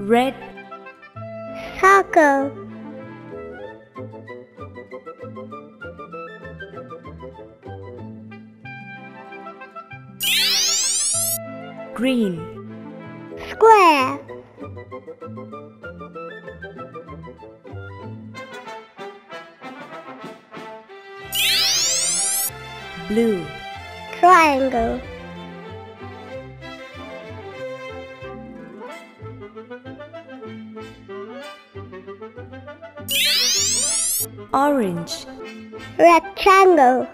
Red Taco Green Square Blue Triangle Orange Rectangle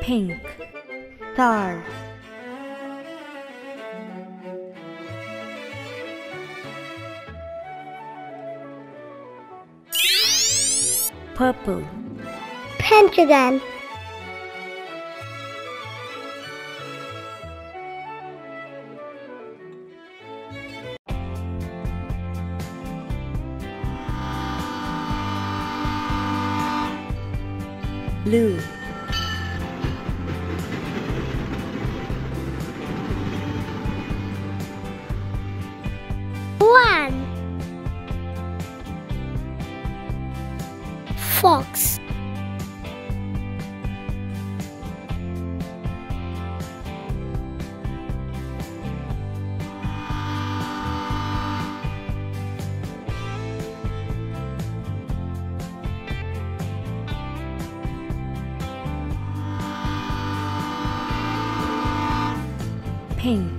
Pink Star Purple Pentagon Blue One Fox Pink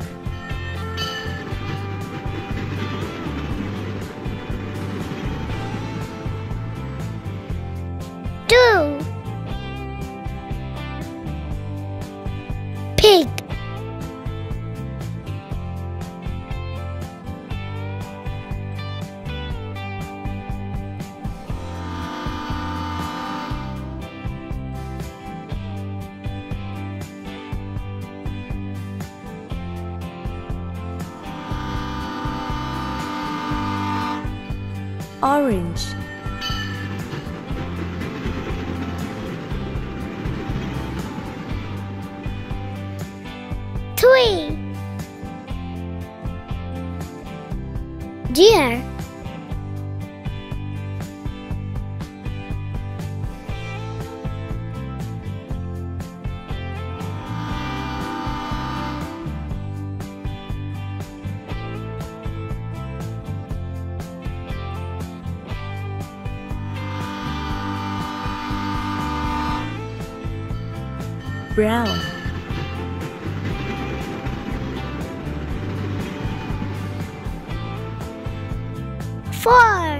Two Pig Orange Three Deer Brown Four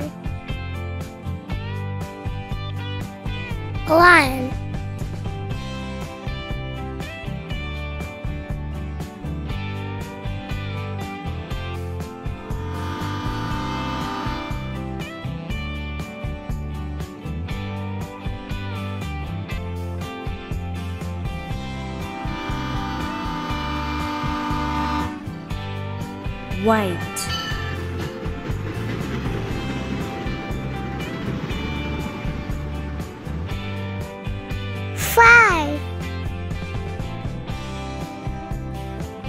Lion White Five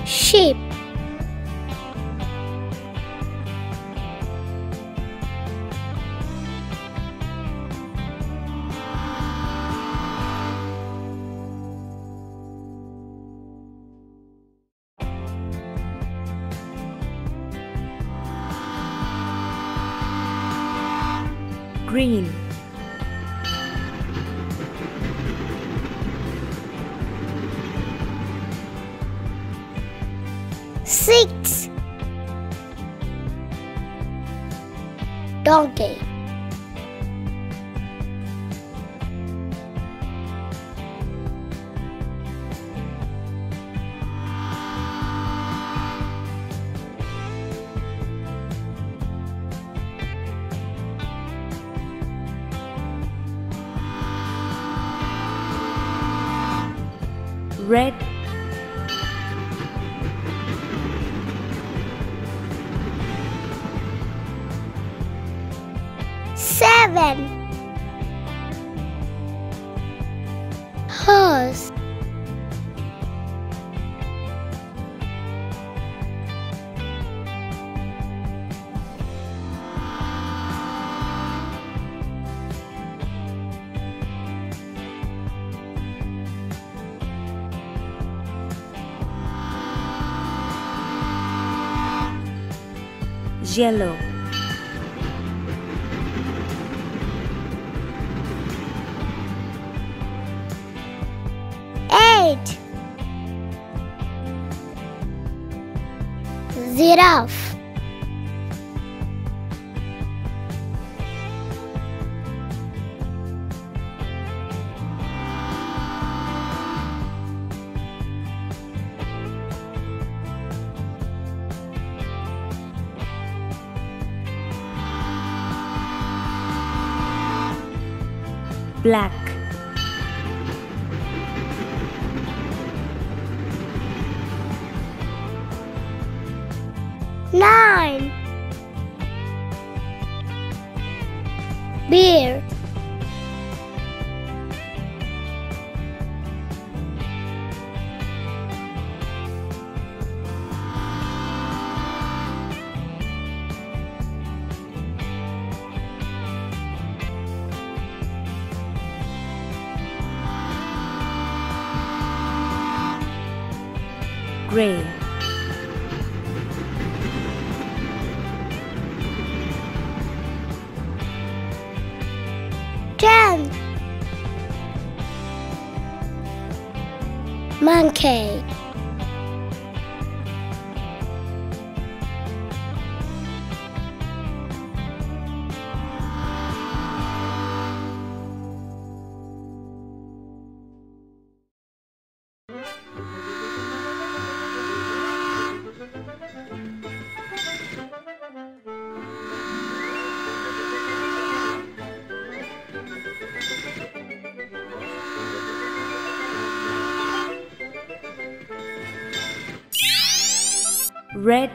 Sheep Green Six Donkey red, seven, horse, yellow, eight, giraffe, black, nine, bear, gray, 10, monkey, red,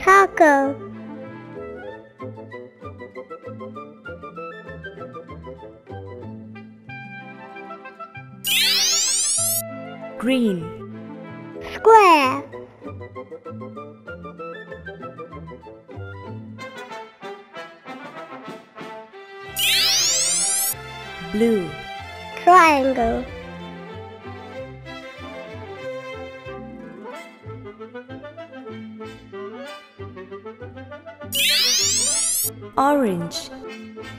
taco, green, square, blue, triangle, orange,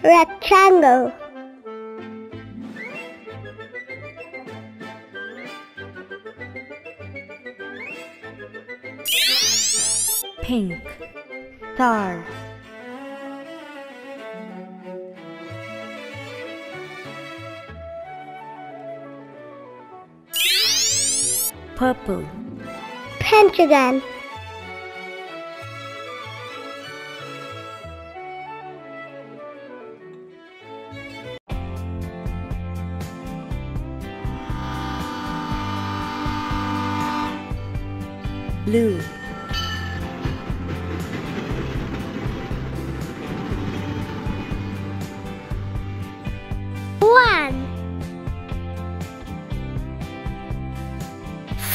rectangle, pink, star, purple, pentagon, blue, one,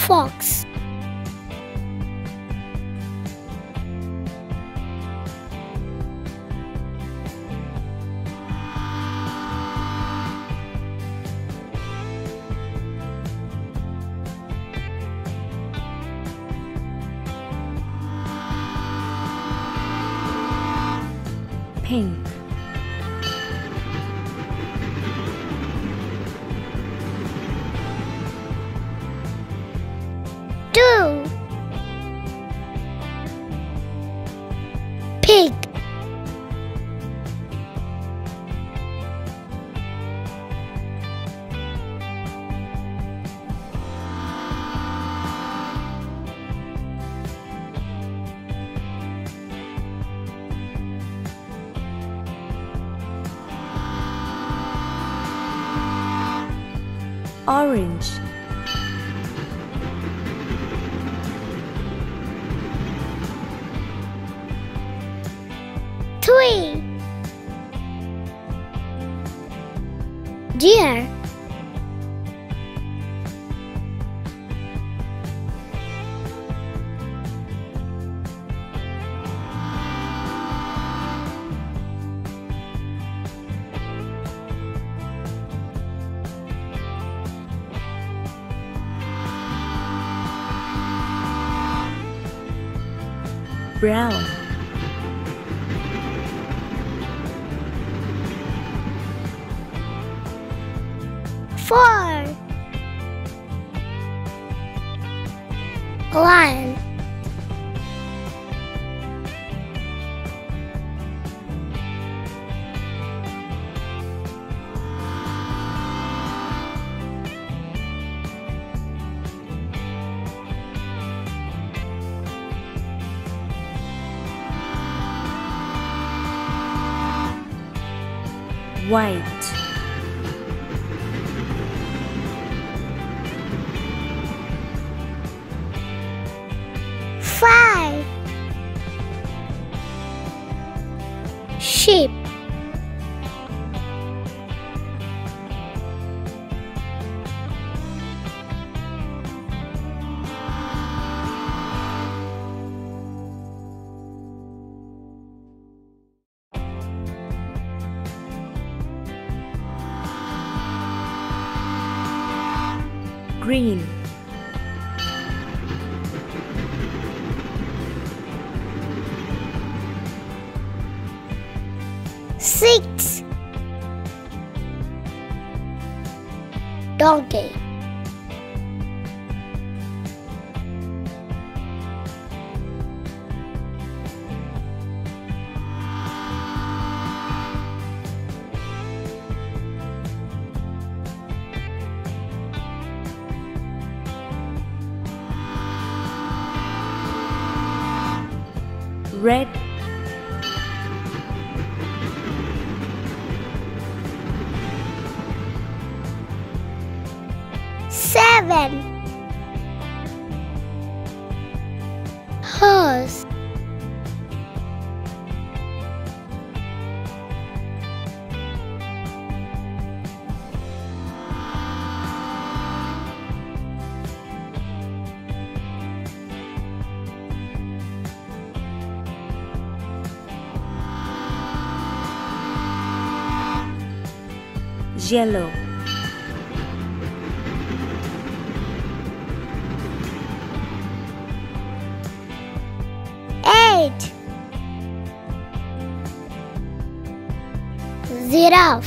fox, pink, two, pig, orange. dear. Brown, four, lion, white, five, sheep, green, six, donkey, red, seven, horse, yellow, eight, giraffe,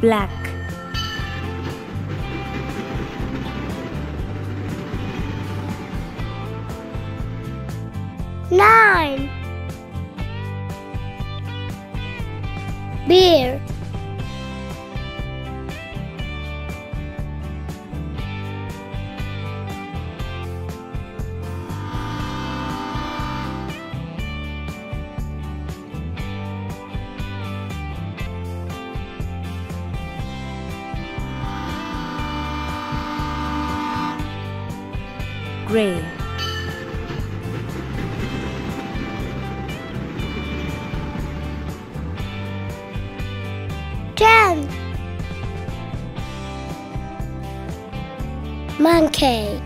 black, nine, bear, gray, ten, monkey,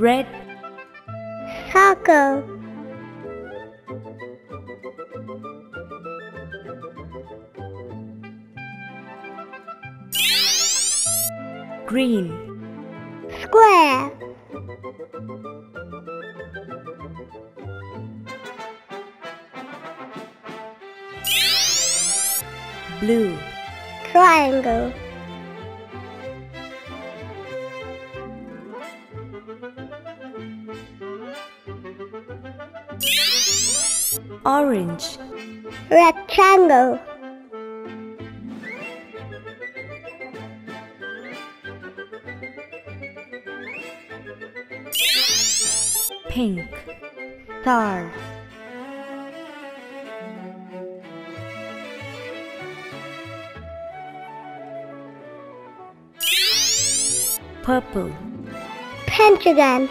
red, taco, green, square, Blue. Triangle. Orange. Rectangle. Pink. Star. Purple. Pentagon.